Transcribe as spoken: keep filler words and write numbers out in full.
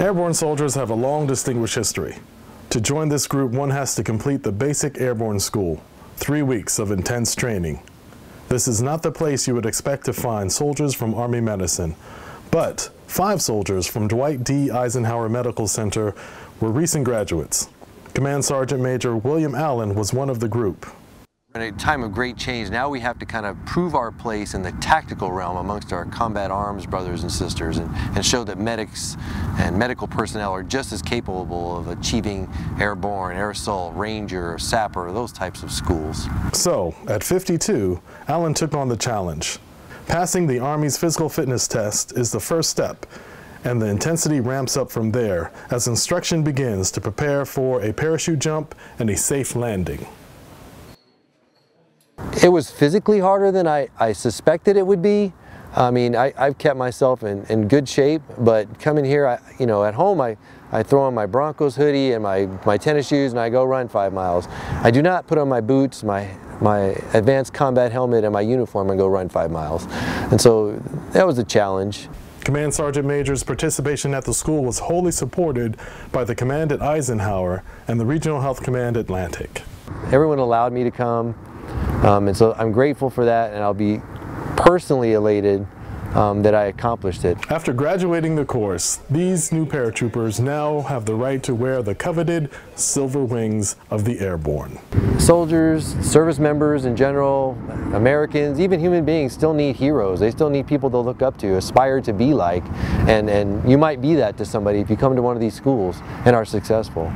Airborne soldiers have a long, distinguished history. To join this group, one has to complete the basic airborne school, three weeks of intense training. This is not the place you would expect to find soldiers from Army Medicine, but five soldiers from Dwight D. Eisenhower Medical Center were recent graduates. Command Sergeant Major William Allen was one of the group. At a time of great change, now we have to kind of prove our place in the tactical realm amongst our combat arms brothers and sisters and, and show that medics and medical personnel are just as capable of achieving airborne, air assault, ranger, sapper, those types of schools. So, at fifty-two, Allen took on the challenge. Passing the Army's physical fitness test is the first step, and the intensity ramps up from there as instruction begins to prepare for a parachute jump and a safe landing. It was physically harder than I, I suspected it would be. I mean, I, I've kept myself in, in good shape, but coming here, I, you know, at home, I, I throw on my Broncos hoodie and my, my tennis shoes and I go run five miles. I do not put on my boots, my, my advanced combat helmet, and my uniform and go run five miles. And so that was a challenge. Command Sergeant Major's participation at the school was wholly supported by the command at Eisenhower and the Regional Health Command Atlantic. Everyone allowed me to come. Um, and so I'm grateful for that, and I'll be personally elated um, that I accomplished it. After graduating the course, these new paratroopers now have the right to wear the coveted silver wings of the airborne. Soldiers, service members in general, Americans, even human beings still need heroes. They still need people to look up to, aspire to be like, and, and you might be that to somebody if you come to one of these schools and are successful.